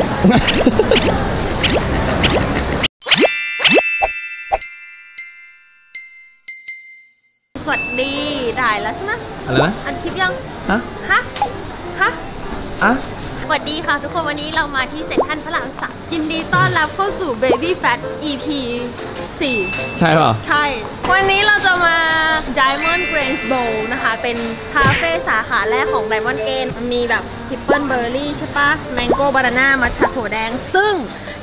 สวัสดีได้แล้วใช่ไหมอะไรนะอันคลิปยังฮะฮะฮะอะสวัสดีค่ะทุกคนวันนี้เรามาที่เซ็นทรัลพระรามสามยินดีต้อนรับเข้าสู่ Baby Fat EP 4 ใช่เปล่าใช่วันนี้เราจะมา Diamond Grains Bowl นะคะเป็นคาเฟ่สาขาแรกของ Diamond Grains มีแบบ Triple Berry ใช่ปะ Mango Banana มัทฉะถั่วแดงซึ่ง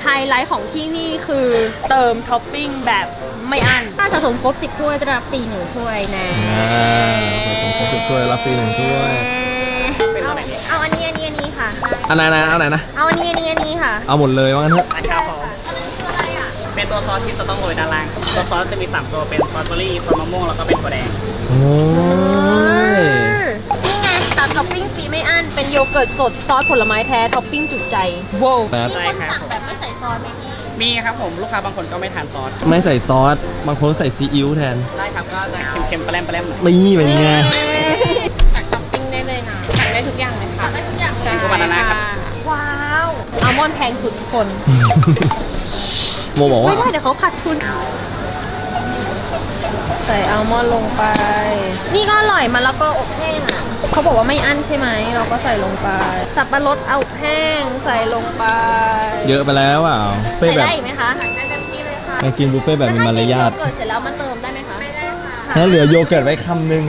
ไฮไลท์ของที่นี่คือเติมท็อปปิ้งแบบไม่อั้นถ้าสะสมครบ10ถ้วยจะรับฟรี1ถ้วยนะสะสมครบ10ถ้วยรับฟรี1ถ้วยเอาอันนี้อันนี้ค่ะอันไหนเอาไหนนะเอาอันนี้อันนี้ค่ะเอาหมดเลยว่างั้นเถอะอันครับผมอันนั้นคืออะไรอ่ะเป็นตัวซอสที่จะต้องโรยด้านล่างตัวซอสจะมี3ตัวเป็นซอสเบอร์รี่ซอสมะม่วงแล้วก็เป็นถั่วแดงโอ้ยนี่ไงตัดท็อปปิ้งฟรีไม่อั้นเป็นโยเกิร์ตสดซอสผลไม้แท้ท็อปปิ้งจุใจโว้มีคนสั่งแบบไม่ใส่ซอสไหมพี่มีครับผมลูกค้าบางคนก็ไม่ทานซอสไม่ใส่ซอสบางคนใส่ซีอิ๊วแทนได้ครับก็จะเค็มๆแปลมๆหน่อยนี่เป็นไงได้ทุกอย่างเลยค่ะได้ทุกอย่างใช่ค่ะว้าวอัลมอนด์แพงสุดทุกคนโมบอกว่าไม่ได้เดี๋ยวเขาขาดทุนใส่อัลมอนด์ลงไปนี่ก็อร่อยมาแล้วก็อบแห้งอ่ะเขาบอกว่าไม่อั้นใช่ไหมเราก็ใส่ลงไปสับปะรดเอาแห้งใส่ลงไปเยอะไปแล้วอ่ะใส่ได้ไหมคะได้เต็มที่เลยค่ะกินบุฟเฟ่ต์แบบมีมารยาทเกิดเสร็จแล้วมาเติมได้ไหมคะไม่ได้ค่ะแล้วเหลือโยเกิร์ตไว้คำนึง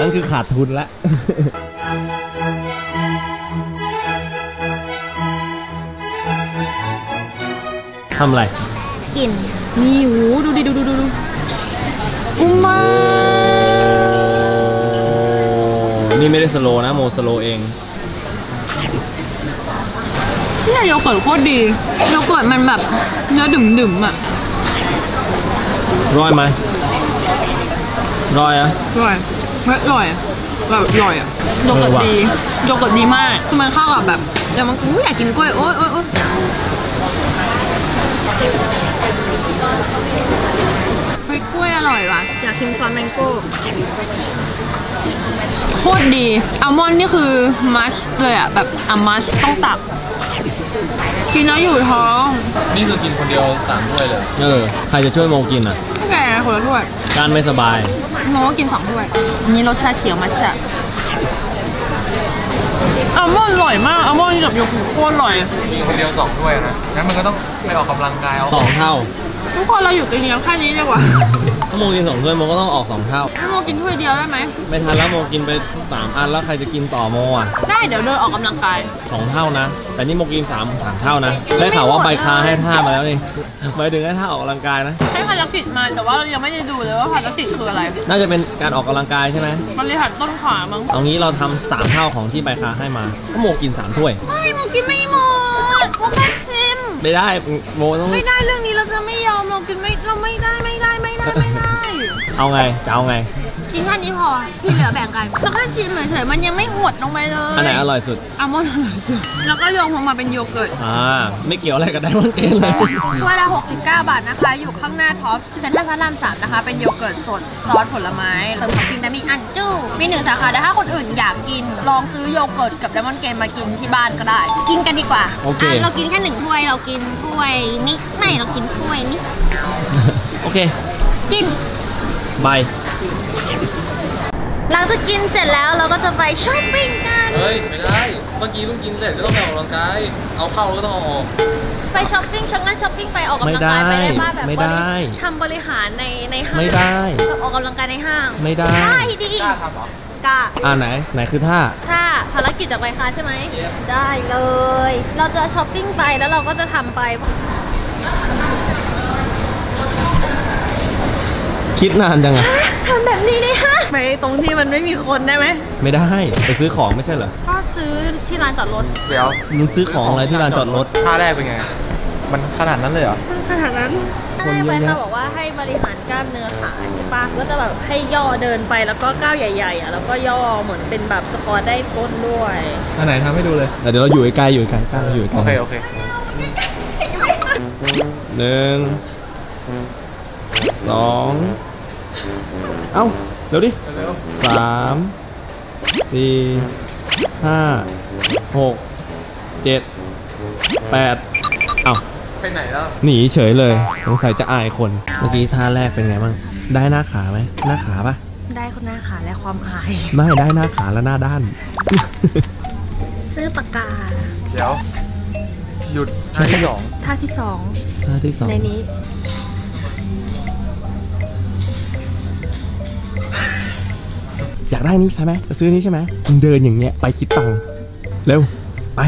นั่นคือขาดทุนละทำอะไรกินมีหูดูดิดูอุ้มมานี่ไม่ได้สโลนะโมสโลเองเนี่ยโยเกิร์ตโคตรดีโยเกิร์ตมันแบบเนื้อดึ๋มอ่ะร่อยไหมร่อยอะร่อยอร่อยอ่ะโยเกิร์ตดีมากคือมันเข้ากับแบบแต่มันกูอยากกินกล้วยโอ๊ยกล้วยอร่อยว่ะอยากกินซอสแมงโก้โคตรดีอัลมอนด์นี่คือมัสเลยอ่ะแบบอัลมัสต้องตักกินแล้วอยู่ท้องนี่คือกินคนเดียว3ถ้วยเลยใครจะช่วยโมกินอ่ะแกคนละถ้วยการไม่สบายโมก็กิน2ถ้วยนี่รสชาติเขียวมัทฉะอัลมอนด์อร่อยมากอัลมอนด์กับโยเกิร์ตโคตรอร่อยกินคนเดียว2ถ้วยนะงั้นมันก็ต้องไปออกกำลังกายเอา2เท่าทุกคนเราอยู่กันอย่างแค่นี้ดีกว่าถ้าโมกิน2ถ้วยโมก็ต้องออก2เท่าถ้าโมกินถ้วยเดียวได้ไหมไม่ทันแล้วโมกินไป3อันแล้วใครจะกินต่อโมอ่ะได้เดี๋ยวเดินออกกำลังกาย2เท่านะแต่นี่โมกิน3เท่านะได้ข่าวว่าใบคาให้ท่ามาแล้วนี่หมายถึงให้ท่าออกกำลังกายนะให้ภารกิจมาแต่ว่าเรายังไม่ได้ดูเลยว่าภารกิจคืออะไรน่าจะเป็นการออกกำลังกายใช่ไหมบริหารต้นขามั้งเอางี้เราทำ3เท่าของที่ใบคาให้มาก็โมกิน3ถ้วยไม่โมกินไม่หมดโมแค่ชิมไม่ได้โมต้องไม่ได้เรื่องนี้เราจะไม่ยอมเรากินไม่เราไม่ได้เอาไงจะเอาไงกินแค่นี้พอที่เหลือแบ่งกันแล้วก็ชิมเฉยๆมันยังไม่หดลงไปเลยอันไหนอร่อยสุดอัลมอนด์อร่อยสุดแล้วก็โยงลงมาเป็นโยเกิร์ตไม่เกี่ยวอะไรกับไดมอนด์เกรนเลยเวลา69 บาทนะคะอยู่ข้างหน้าท็อปเซ็นทรัลพระราม3นะคะเป็นโยเกิร์ตสดซอสผลไม้เติมท็อปปิ้งได้มีอันจู้มี1สาขาแต่ถ้าคนอื่นอยากกินลองซื้อโยเกิร์ตกับไดมอนด์เกรนมากินที่บ้านก็ได้กินกันดีกว่าเรากินแค่1ถ้วยเรากินถ้วยนิดไม่เรากินถ้วยนิดโอเคกินบายหลังจากกินเสร็จแล้วเราก็จะไปช้อปปิ้งกันเฮ้ยไม่ได้เมื่อกี้เพิ่งกินเสร็จจะต้องไปออกกำลังกายเอาเข้าก็ต้องออกไปช้อปปิ้งช้อปปิ้งไปออกกำลังกายไปได้บ้างแบบทำบริหารในห้างไม่ได้ออกกำลังกายในห้างไม่ได้ดีกล้าทำหรอกล้าไหนคือท่าภารกิจจะไปค่ะใช่ไหมได้เลยเราจะช้อปปิ้งไปแล้วเราก็จะทำไปคิดนานจังอะทำแบบนี้ได้ฮะไปตรงที่มันไม่มีคนได้ไหมไม่ได้ไปซื้อของไม่ใช่เหรอก็ซื้อที่ร้านจอดรถเดี๋ยวมึงซื้อของอะไรที่ร้านจอดรถท่าแรกเป็นไงมันขนาดนั้นเลยเหรอขนาดนั้นใช่ไปเราบอกว่าให้บริหารกล้ามเนื้อขาใช่ปะก็จะแบบให้ย่อเดินไปแล้วก็ก้าวใหญ่ๆอ่ะแล้วก็ย่อเหมือนเป็นแบบสควอตได้ก้นด้วยอันไหนทำให้ดูเลยเดี๋ยวเราอยู่ไกลกล้าอยู่ไกลโอเค1 2เอ้าเร็วดิ3 4 5 6 7 8อ้าวไปไหนแล้วหนีเฉยเลยสงสัยจะอายคนเมื่อกี้ท่าแรกเป็นไงบ้างได้หน้าขาไหมหน้าขาปะได้คนหน้าขาและความอายไม่ได้หน้าขาและหน้าด้านซื้อปากกาเดี๋ยวหยุดท่าที่สองในนี้อยากได้นี้ใช่ไหมจะซื้อนี้ใช่ไหมเดินอย่างเงี้ยไปคิดตังค์เร็วไป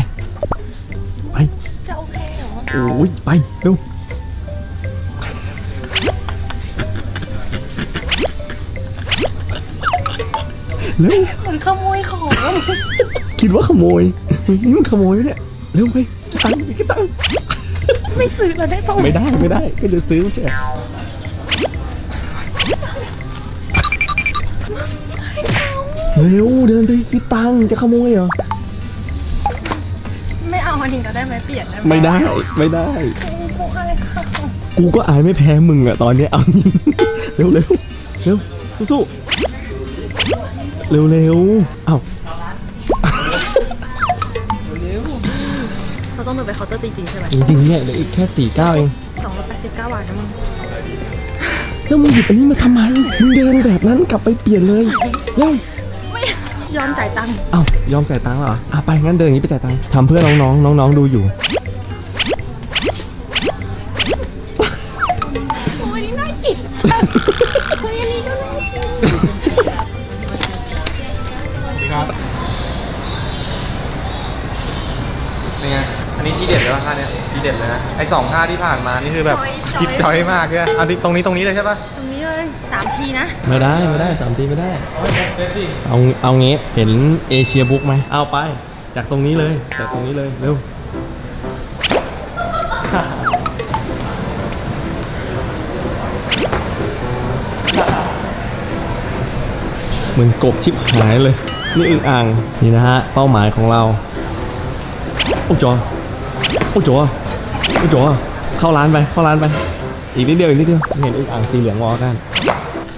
จะโอเคเหรอโอ้ยไปเร็วเหมือนขโมยของคิดว่าขโมยนี่มันขโมยเนี่ยเร็วไปคิดตังค์ไม่ซื้อเราได้ป่ะไม่ได้ก็จะซื้อแจกเร็วเดินไปคิดตังค์จะขโมยเหรอไม่เอาอันนี้เราได้ไหมเปลี่ยนได้ไหมไม่ได้กูอายเขากูก็อายไม่แพ้มึงอะตอนนี้เอานี่เร็วสู้เร็วเอ้าเขาต้องเดินไปเคาน์เตอร์จริงๆใช่ไหมจริงๆเนี่ยเหลืออีกแค่49เอง289 บาทนะมึงแล้วมึงหยิบอันนี้มาทำไมมึงเดินแบบนั้นกลับไปเปลี่ยนเลยเร็วไม่ยอมจ่ายตังค์เอ้ายอมจ่ายตังค์เหรออ่ะไปงั้นเดินอย่างนี้ไปจ่ายตังค์ทำเพื่อน้องๆดูอยู่โอ้ยน่ากินจังโอ้ยนี่ก็น่ากินนี่ไงอันนี้ที่เด็ดเลยว่าท่าเนี้ยที่เด็ดเลยนะไอ2 ท่าที่ผ่านมานี่คือแบบจิ๊บจอยมากเลยเอาตรงนี้เลยใช่ปะตรงนี้เลย3 ทีนะไม่ได้3 ทีไม่ได้เอางี้เห็นเอเชียบุ๊กไหมเอาไปจากตรงนี้เลยเร็วเหมือนกบชิบหายเลยนี่อึ่งอ่างนี่นะฮะเป้าหมายของเราโอ้โจเข้าร้านไปอีกนิดเดียวเห็นอึ่งอ่างสีเหลืองวอกัน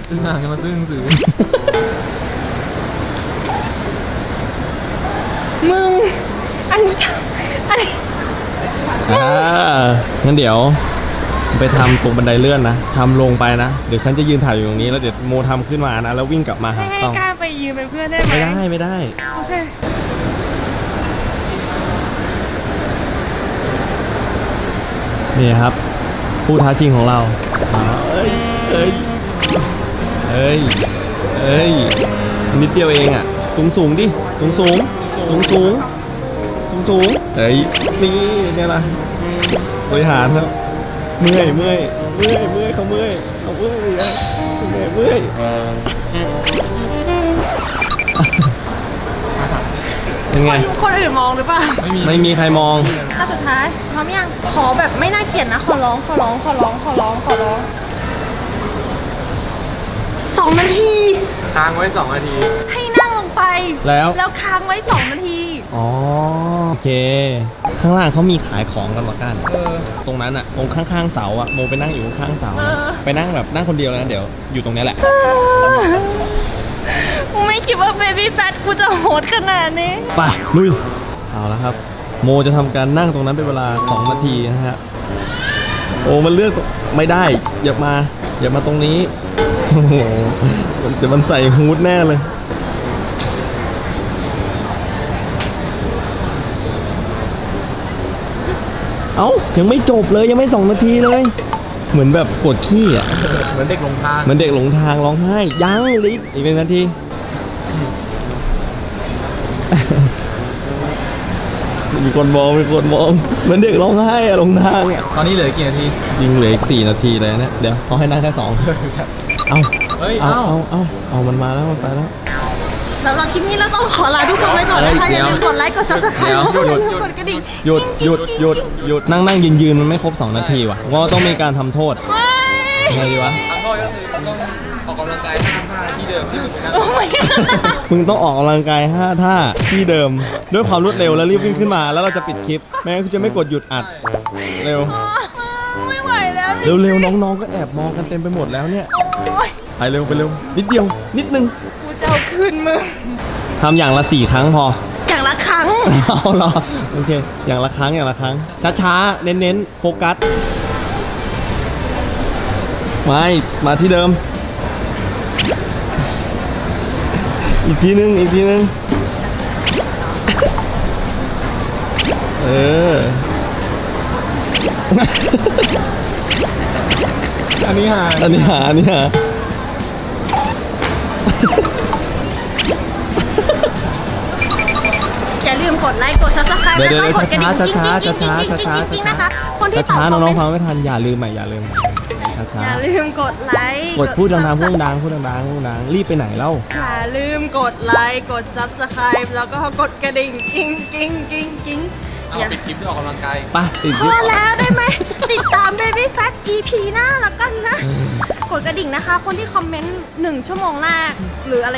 อึ่งอ่างจะมาซื้อหนังสือมึงอันนี้งั้นเดี๋ยวไปทำตรงบันไดเลื่อนนะทำลงไปนะเดี๋ยวฉันจะยืนถ่ายอยู่ตรงนี้แล้วเดี๋ยวโมทำขึ้นมานะแล้ววิ่งกลับมาหาต้องกล้าไปยืนเป็นเพื่อนได้ไหมไม่ได้โอเคนี่ครับผู้ท้าชิงของเราเอ้ยนิดเดียวเองอ่ะสูงดิสูงเฮ้ยนี่ไงล่ะบริหารครับเมื่อยเขาเมื่อยเมื่อยยังไงคนอื่นมองหรือเปล่าไม่มีใครมองถ้าสุดท้ายพร้อมยังขอแบบไม่น่าเกลียดนะขอร้อง2 นาทีค้างไว้2 นาทีให้นั่งลงไปแล้วค้างไว้2 นาทีอ๋อโอเคข้างล่างเขามีขายของกันมากันตรงนั้นอ่ะตรงข้างๆเสาอ่ะโมไปนั่งอยู่ข้างเสาไปนั่งแบบนั่งคนเดียวนะเดี๋ยวอยู่ตรงนี้แหละไม่คิดว่า Baby Fat กูจะโหดขนาดนี้ไปลุยเอาละครับโมจะทำการนั่งตรงนั้นเป็นเวลา2 นาทีนะฮะโอ้มันเลือกไม่ได้อย่ามาตรงนี้โอ้โหเดี๋ยวมันใส่ฮู้ดแน่เลยเอ้ายังไม่จบเลยยังไม่2 นาทีเลยเหมือนแบบปวดขี้อ่ะเหมือนเด็กหลงทางร้องไห้ยังลิกอีก1 นาทีมีคนมองเหมือนเด็กร้องไห้อะหลงทางเนี่ยตอนนี้เหลือกี่นาทียิงเหลืออีก4 นาทีเลยนะเดี๋ยวเขาให้นั่งแค่2เอามันมาแล้วสำหรับคลิปนี้เราต้องขอลาทุกคนไว้ก่อนนะคะอย่าลืมกดไลค์กด subscribe แล้วก็อย่าลืมกดกระดิ่งหยุดนั่งยืนมันไม่ครบ2 นาทีว่ะก็ต้องมีการทำโทษอะไรวะทำโทษก็คือต้องออกกำลังกาย5 ท่าที่เดิมมึงต้องออกกำลังกาย5 ท่าที่เดิมด้วยความรวดเร็วแล้วรีบวิ่งขึ้นมาแล้วเราจะปิดคลิปแม้คุณจะไม่กดหยุดอัดเร็วไม่ไหวแล้วเร็วน้องๆก็แอบมองกันเต็มไปหมดแล้วเนี่ยไปเร็วนิดนึงกูจะเอาคืนมึงทำอย่างละ4 ครั้งพออย่างละครั้ง เอาล่ะโอเคอย่างละครั้งอย่างละครั้งช้าๆเน้นๆโฟกัสไม่มาที่เดิมอีกทีนึงอีกทีนึงเอออันนี้หาอันนี้หาอันนี้หาอย่าลืมกดไลค์กดซับสไครบ์นะคะกดกระดิ่งจริงๆนะคะคนที่ตอบน้องๆฟังไม่ทันอย่าลืมใหม่อย่าลืมอย่าลืมกดไลค์กดพูดดังๆพูดดังพูดดังพูดดังรีบไปไหนเล่าอย่าลืมกดไลค์กดซับสไครบ์แล้วก็กดกระดิ่งจริงเอาปิดคลิปที่ออกกำลังกายป่ะพอแล้วได้ไหมติดตาม Baby Fat EP หน้าแล้วกันนะกดกระดิ่งนะคะคนที่คอมเมนต์1 ชั่วโมงแรกหรืออะไร